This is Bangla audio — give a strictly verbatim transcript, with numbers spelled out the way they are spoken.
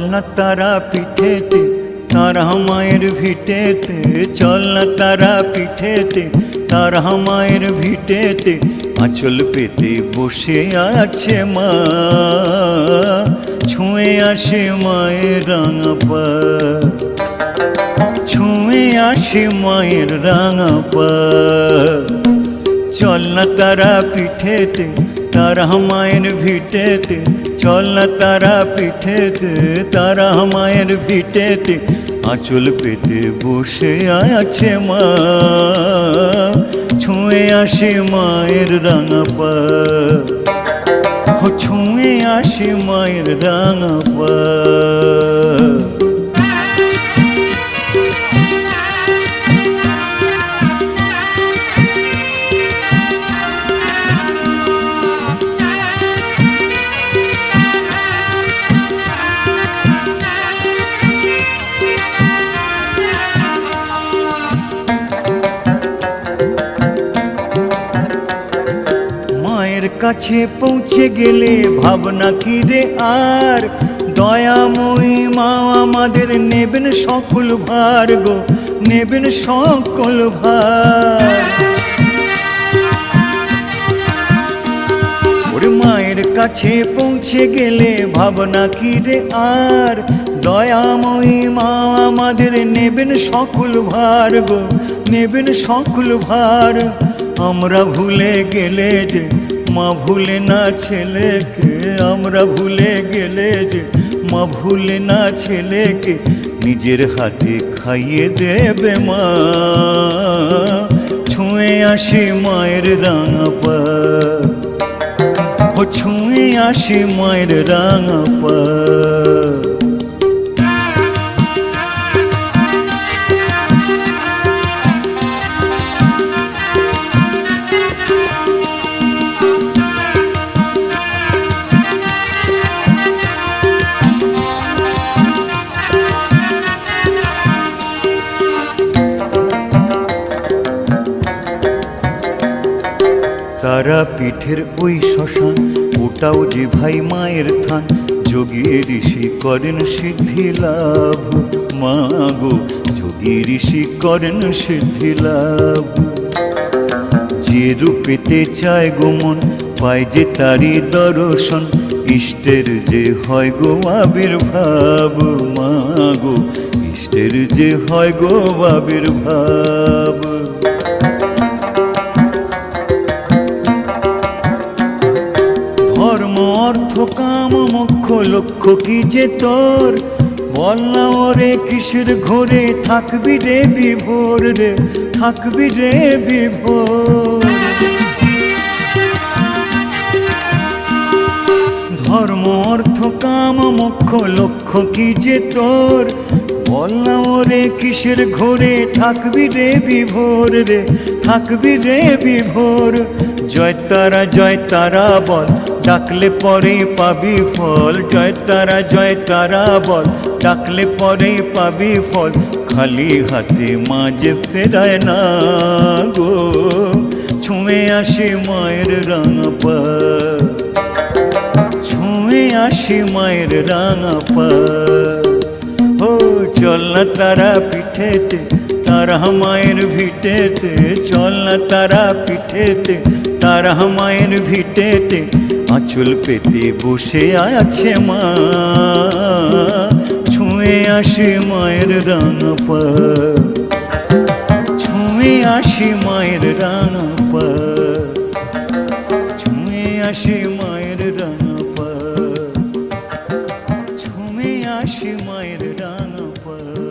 চলনা তারাপীঠেতে তারা মায়ের ভিটেতে, চলনা তারাপীঠেতে তারা মায়ের ভিটেতে আঁচল পেতে বসে আছে মা, ছুঁয়ে আসে মায়ের রাঙা পা, ছুঁয়ে আসে মায়ের রাঙা পা। চলনা তারাপীঠেতে তারা মায়ের ভিটেতে, চলনা তারাপীঠেতে তারা মায়ের ভিটেতে আঁচল পেতে বসে আছে মা, ছুঁয়ে আসে মায়ের রাঙা পা, ছুঁয়ে আসে মায়ের রাঙা পা। কাছে পৌঁছে গেলে ভাবনা কি রে আর, দয়াময়ী মা আমাদের নেবেন সকল ভার গো, নেবেন সকল ভার। ওর মায়ের কাছে পৌঁছে গেলে ভাবনা কি রে আর, দয়াময়ী মা আমাদের নেবেন সকল ভার গো, নেবেন সকল ভার। আমরা ভুলে গেলে যে মা ভুলে না ছেলেকে, আমরা ভুলে গেলে যে মা ভুলে না ছেলেকে নিজের হাতে খাইয়ে দেবে মা, ছুঁয়ে আসে মায়ের রাঙা পা, ও ছুঁয়ে আসে মায়ের রাঙা পা। তারাপীঠের ওই শ্মশান ওটাও যে ভাই মায়ের থান, যোগী ঋষি করেন সিদ্ধি লাভ মা গো, যোগী ঋষি করেন সিদ্ধি লাভ। যে রূপেতে চায় গো মন পায় যে তারি দর্শন, ইষ্টের যে হয় গো আবির্ভাব মা গো, ইষ্টের যে হয় গো আবির্ভাব। অর্থ কাম মোক্ষ লক্ষ্য কি যে তোর, বল না ওরে কিসের ঘোরে থাকবি রে বিভোর রে, থাকবি রে বিভোর। ধর্ম অর্থ কাম মোক্ষ লক্ষ্য কি যে তোর, বল না ওরে কিসের ঘোরে থাকবি রে বিভোর রে, থাকবি রে বিভোর। জয় তারা জয় তারা বল ডাকলে পরে পাবি ফল, জয় তারা জয় তারা বল ডাকলে পরে পাবি ফল। খালি হাতে মাঝে ফেরায় না গো, ছুঁয়ে আসে মায়ের রাঙা পা, ছুঁয়ে আসে মায়ের রাঙা পা। ও চলনা তারাপীঠেতে তারা মায়ের ভিটেতে, চলনা তারাপীঠেতে তারা মায়ের ভিটেতে আঁচল পেতে বসে আছে মা, ছুঁয়ে আসে মায়ের রাঙা পা, ছুঁয়ে আসে মায়ের রাঙা পা, ছুঁয়ে আসে মায়ের রাঙা পা, ছুঁয়ে আসে মায়ের রাঙা পা।